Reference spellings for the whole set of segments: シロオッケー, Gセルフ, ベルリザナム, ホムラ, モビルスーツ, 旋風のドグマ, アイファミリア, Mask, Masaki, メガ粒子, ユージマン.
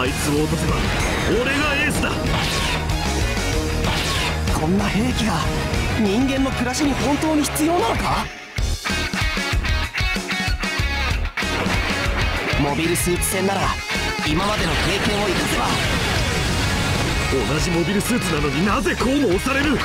あいつを落とせば俺がエースだ。こんな兵器が人間の暮らしに本当に必要なのか。モビルスーツ戦なら今までの経験を生かせば。同じモビルスーツなのになぜこうも押される。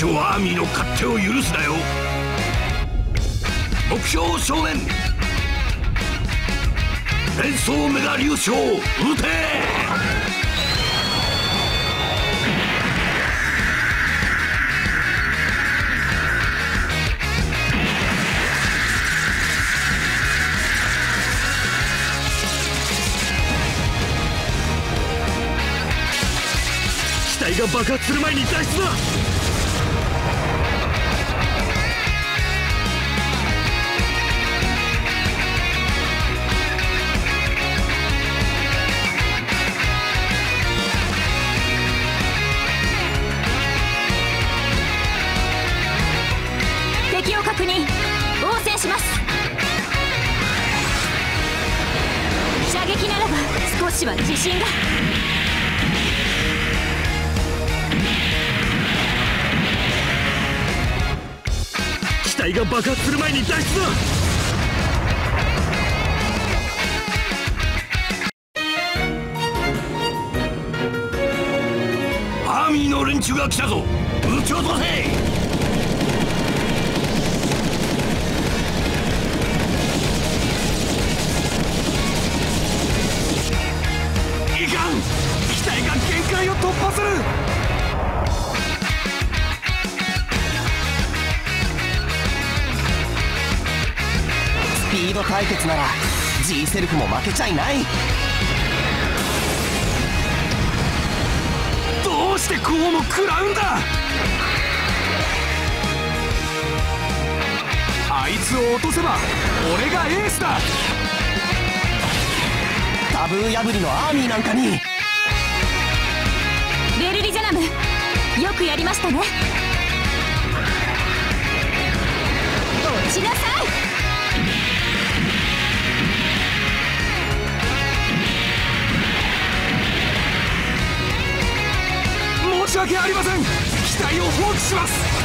アーミーの勝手を許すなよ。目標を正面、連想メガ粒子を撃て。機体が爆発する前に脱出だ。少しは自信が。機体が爆発する前に脱出だ。アーミーの連中が来たぞ、撃ち落とせ。スピード対決なら G セルフも負けちゃいない。どうしてこうも食らうんだ。あいつを落とせば俺がエースだ。タブー破りのアーミーなんかに。ベルリザナム、よくやりましたね。落ちなさい。申し訳ありません。機体を放棄します。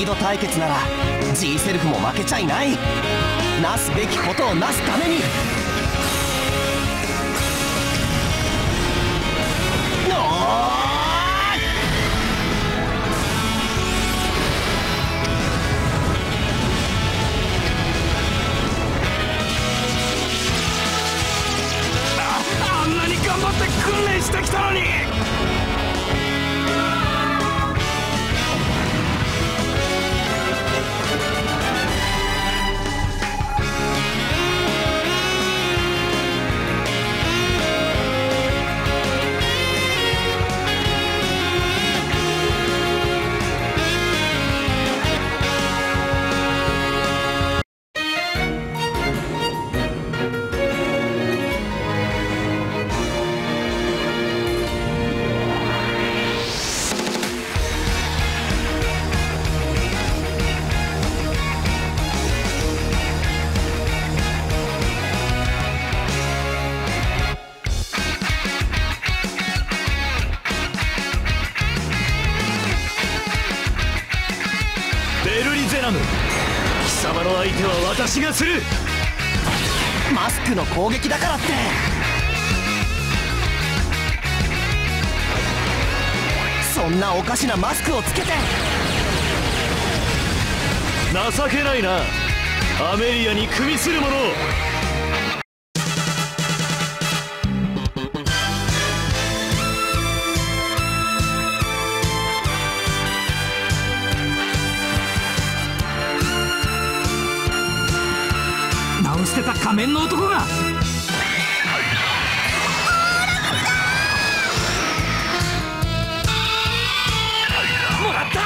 リード対決なら G セルフも負けちゃいない。なすべきことをなすために訓練してきたのに、貴様の相手は私がする。マスクの攻撃だからってそんなおかしなマスクをつけて。情けないな、アメリアに組みする者を。捨てた仮面の男がもらった。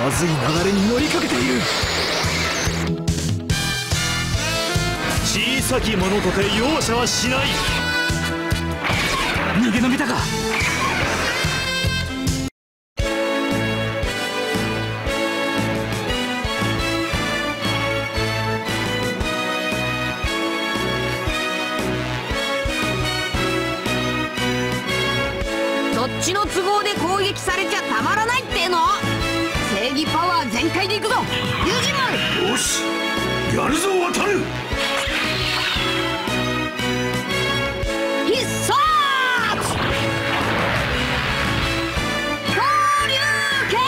まずい流れに乗りかけている。小さき者とて容赦はしない。逃げ延びたか。どっちの都合で攻撃されちゃたまらないっての。正義パワー全開でいくぞユージマン。よしやるぞ渡る。必殺恐竜剣。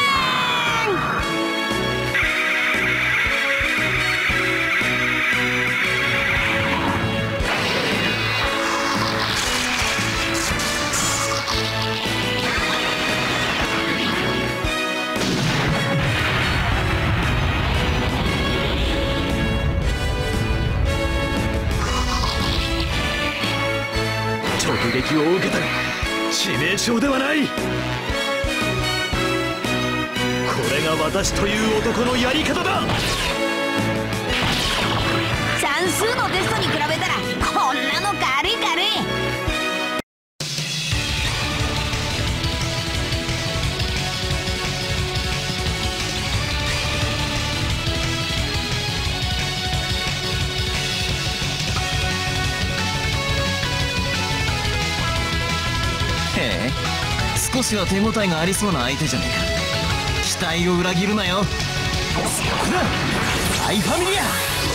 攻撃を受けたが致命傷ではない。これが私という男のやり方だ。算数のテストに比べたらこんなの軽い軽い。少しは手応えがありそうな相手じゃねえか。期待を裏切るなよ。ほらアイファミリアいく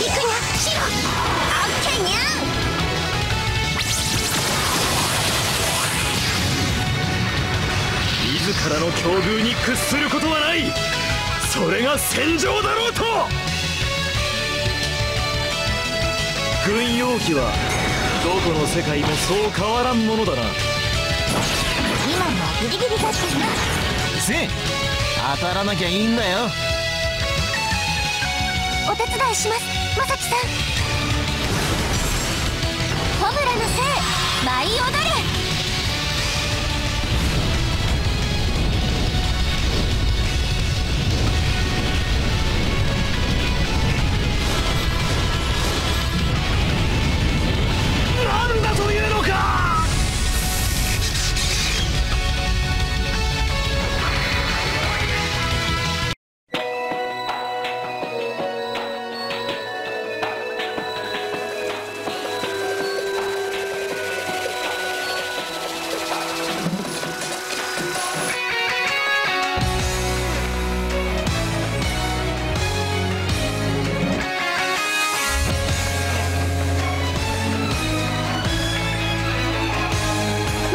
にゃシロオッケーにゃん。自らの境遇に屈することはない。それが戦場だろうと。軍用機はどこの世界もそう変わらんものだな。今もギリギリだったな。当たらなきゃいいんだよ。お手伝いしますまさきさん。ホムラのせい舞い踊れ。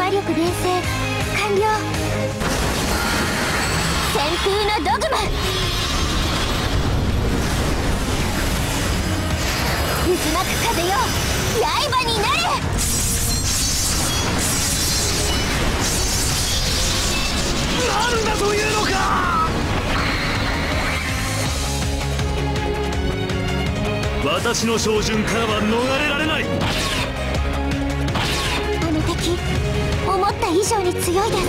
魔力伝承完了。旋風のドグマ、渦巻く風よ、刃になれ。なんだというのか。私の照準からは逃れられない。あの敵、思った以上に強いです。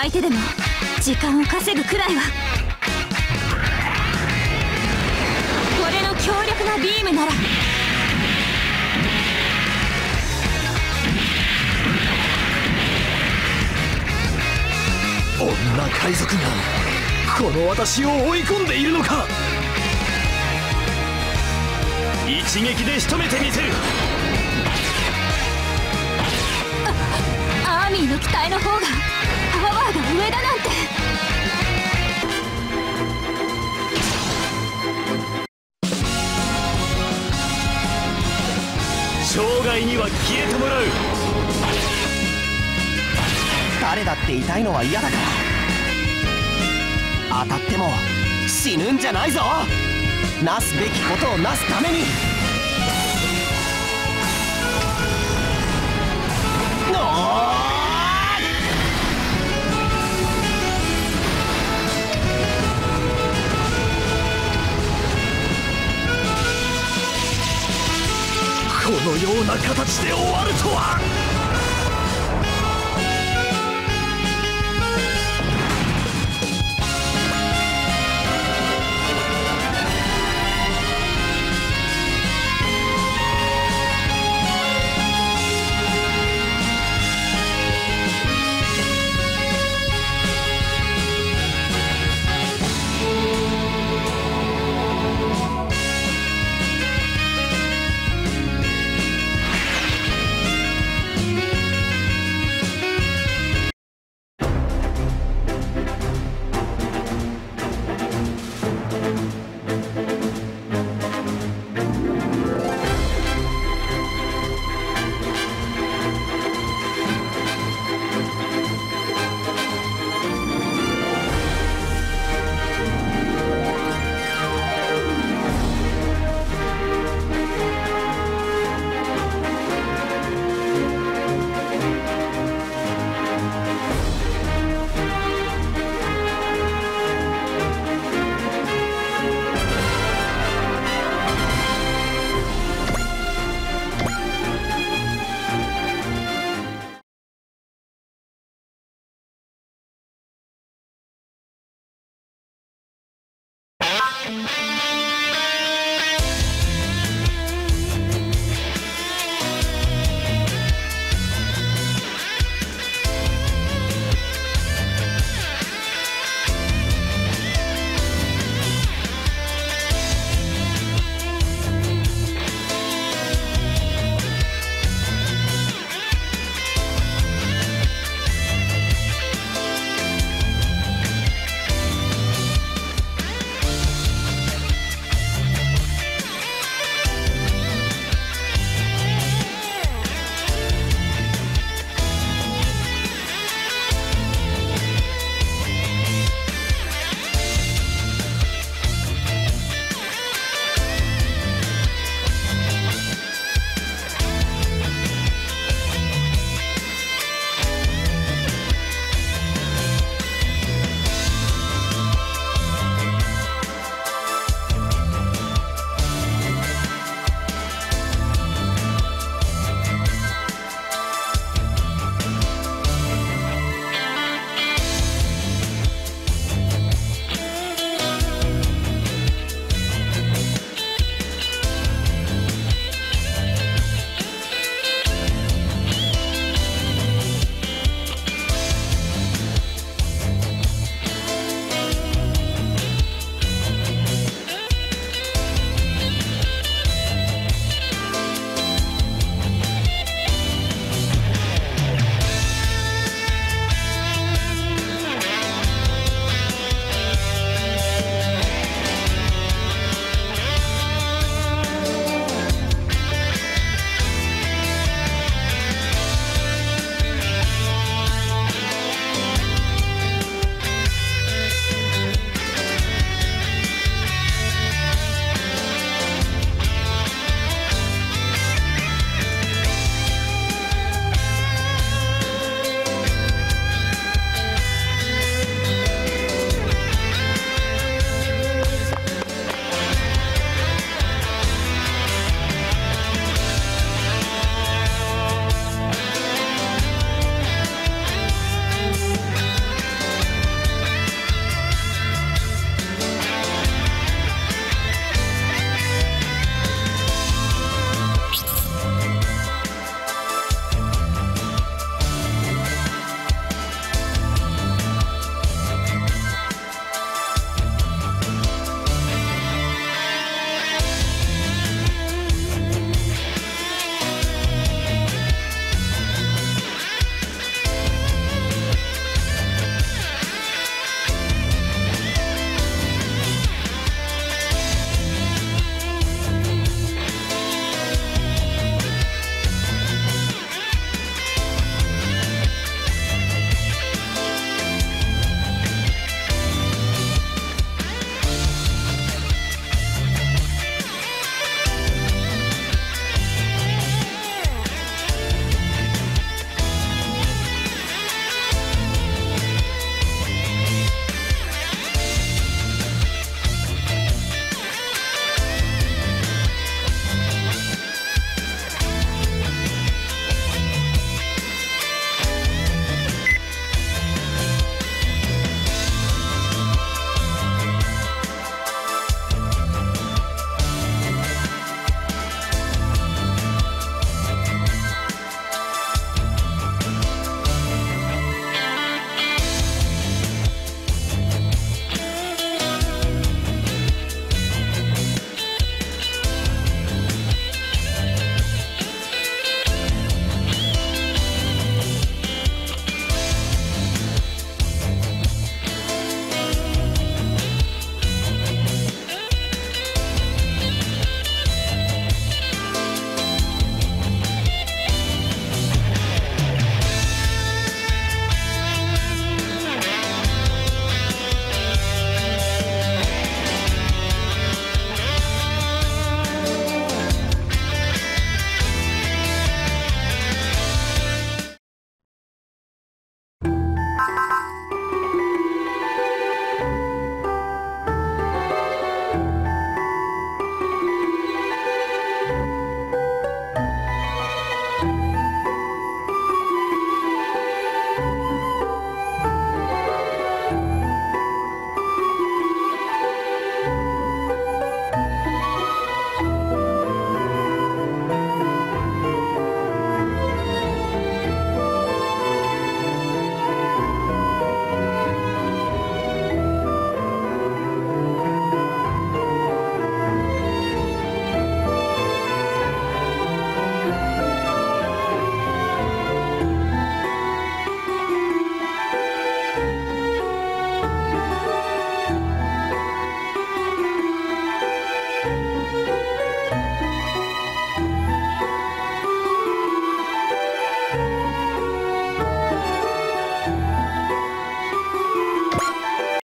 相手でも時間を稼ぐくらいは、これの強力なビームなら女海賊がこの私を追い込んでいるのか。一撃で仕留めてみせる。アーミーの機体の方がパワーが上だなんて。生涯には消えてもらう。誰だって痛いのは嫌だから、当たっても死ぬんじゃないぞ。なすべきことをなすために。おー、このような形で終わるとは。